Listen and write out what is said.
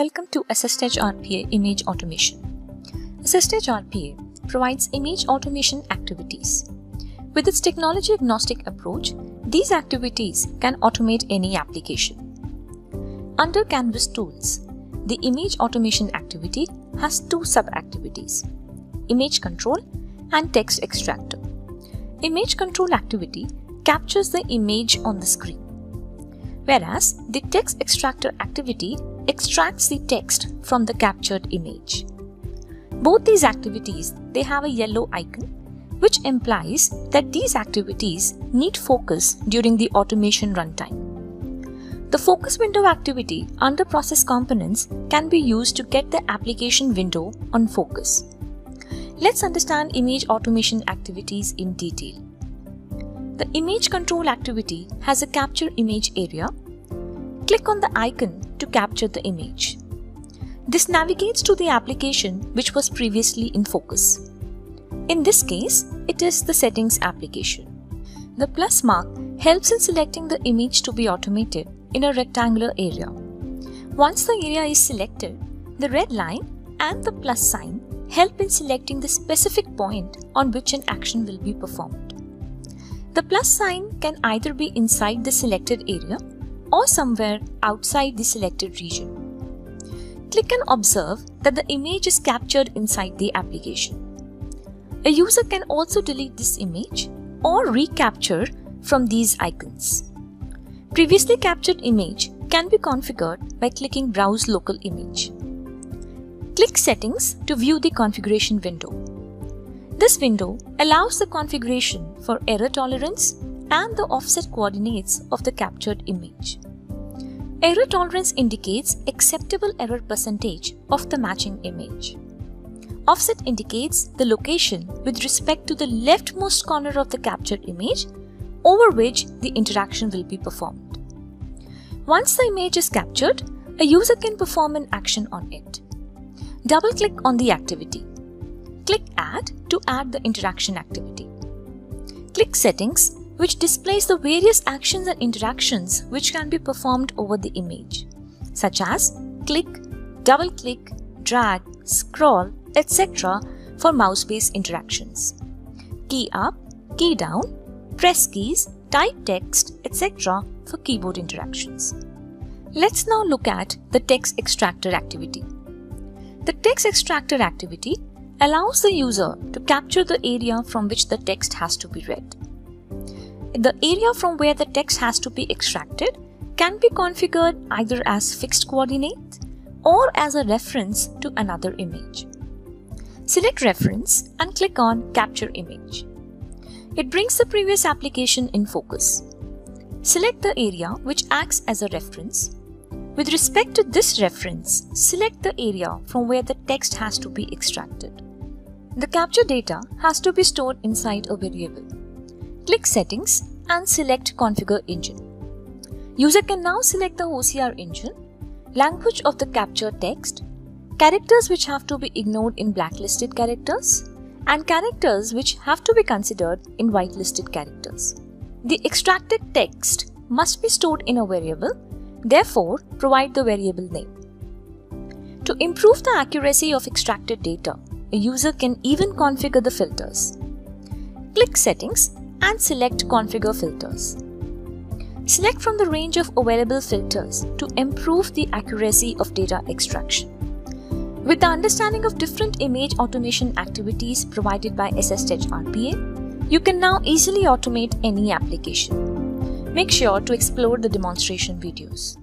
Welcome to Assistage RPA Image Automation. Assistage RPA provides image automation activities. With its technology-agnostic approach, these activities can automate any application. Under Canvas Tools, the image automation activity has two sub-activities, Image Control and Text Extractor. Image Control activity captures the image on the screen, whereas the Text Extractor activity extracts the text from the captured image. Both these activities, they have a yellow icon, which implies that these activities need focus during the automation runtime. The focus window activity under process components can be used to get the application window on focus. Let's understand image automation activities in detail. The image control activity has a capture image area. Click on the icon to capture the image. This navigates to the application which was previously in focus. In this case, it is the settings application. The plus mark helps in selecting the image to be automated in a rectangular area. Once the area is selected, the red line and the plus sign help in selecting the specific point on which an action will be performed. The plus sign can either be inside the selected area or somewhere outside the selected region. Click and observe that the image is captured inside the application. A user can also delete this image or recapture from these icons. Previously captured image can be configured by clicking Browse Local Image. Click Settings to view the configuration window. This window allows the configuration for error tolerance and the offset coordinates of the captured image. Error tolerance indicates acceptable error percentage of the matching image. Offset indicates the location with respect to the leftmost corner of the captured image over which the interaction will be performed. Once the image is captured, a user can perform an action on it. Double-click on the activity. Click Add to add the interaction activity. Click Settings, which displays the various actions and interactions which can be performed over the image, such as click, double-click, drag, scroll, etc. for mouse-based interactions. Key up, key down, press keys, type text, etc. for keyboard interactions. Let's now look at the text extractor activity. The text extractor activity allows the user to capture the area from which the text has to be read. The area from where the text has to be extracted can be configured either as fixed coordinate or as a reference to another image. Select Reference and click on Capture Image. It brings the previous application in focus. Select the area which acts as a reference. With respect to this reference, select the area from where the text has to be extracted. The capture data has to be stored inside a variable. Click Settings and select Configure Engine. User can now select the OCR engine, language of the captured text, characters which have to be ignored in blacklisted characters, and characters which have to be considered in whitelisted characters. The extracted text must be stored in a variable, therefore provide the variable name. To improve the accuracy of extracted data, a user can even configure the filters. Click Settings and select Configure Filters. Select from the range of available filters to improve the accuracy of data extraction. With the understanding of different image automation activities provided by Assistage RPA, you can now easily automate any application. Make sure to explore the demonstration videos.